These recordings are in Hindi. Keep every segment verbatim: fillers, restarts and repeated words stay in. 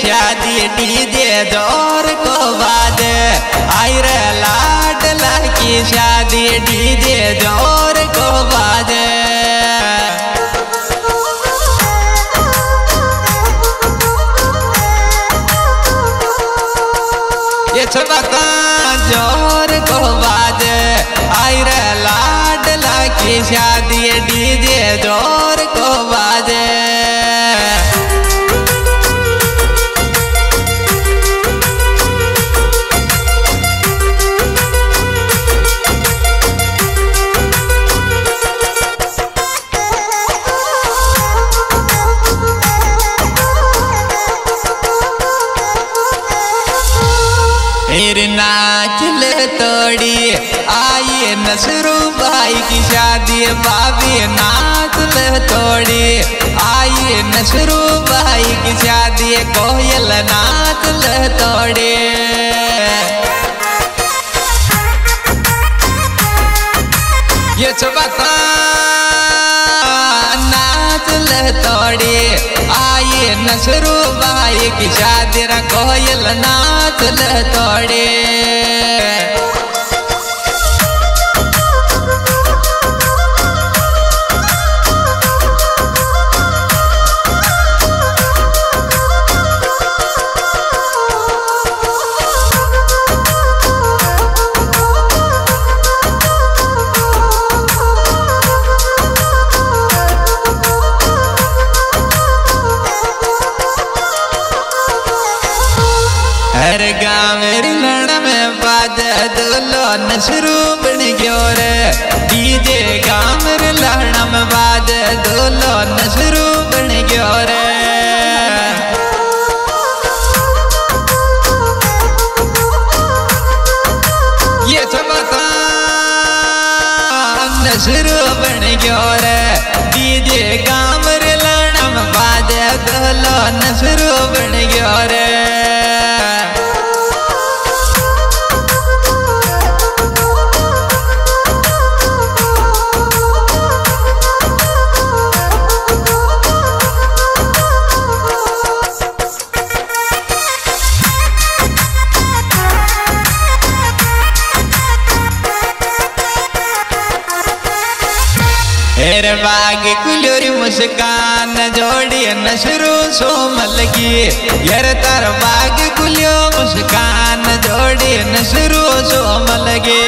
शादी डीजे दौर को बाद आई रे लाडला की शादी डीजे दौर को बाद। ये छबका जोर को बाद आई रे लाडला की शादी डीजे दौर को बाद। नाचल तोड़ी आई नसरू भाई की शादी बाबी नाचल तोड़ी आई नसरू भाई की शादी कोयल नाचल तोड़ी। ये चबका नाचल तोड़ी आई नसरू भाई की शादी कोयल नाचल तोड़ी। हर गाँव लड़ में बाद दुलो नसरू बन गयो रे डीजे गाँव लड़ में बाद दुलो नसरू बन गयो रे। ये चमका नसरू बन गयो रे डीजे गाँव लड़ में बाद दुलो नसरू बन गयो रे। तेरे बाग कुलोरी मुस्कान जोड़ी नसरू सोमल की यार तार बाग कुलियो मुस्कान जोड़ी नसरू सोमल की।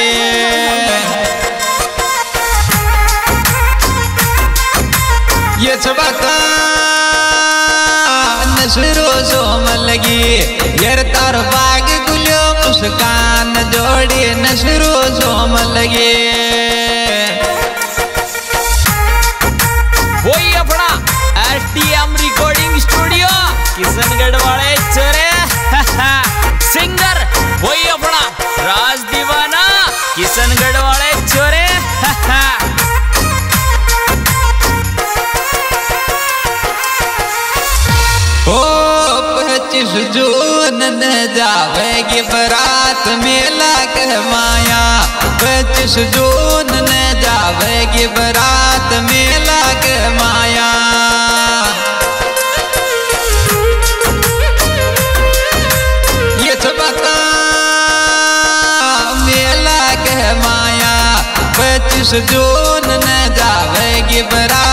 ये सबका नसरू सोमल की यार तार बाग कुलियो मुस्कान जोड़ी नसरू सोमल की। किशनगढ़ वाले चरे सिंगर वही अपना राज दीवाना किशनगढ़ वाले चरे। ओ पच्चीस जून न जावेगी बरात मेला कह माया पच्चीस जून न जावेगी बरात मेला कह माया। पच्चीस जून न जावेगी बरात।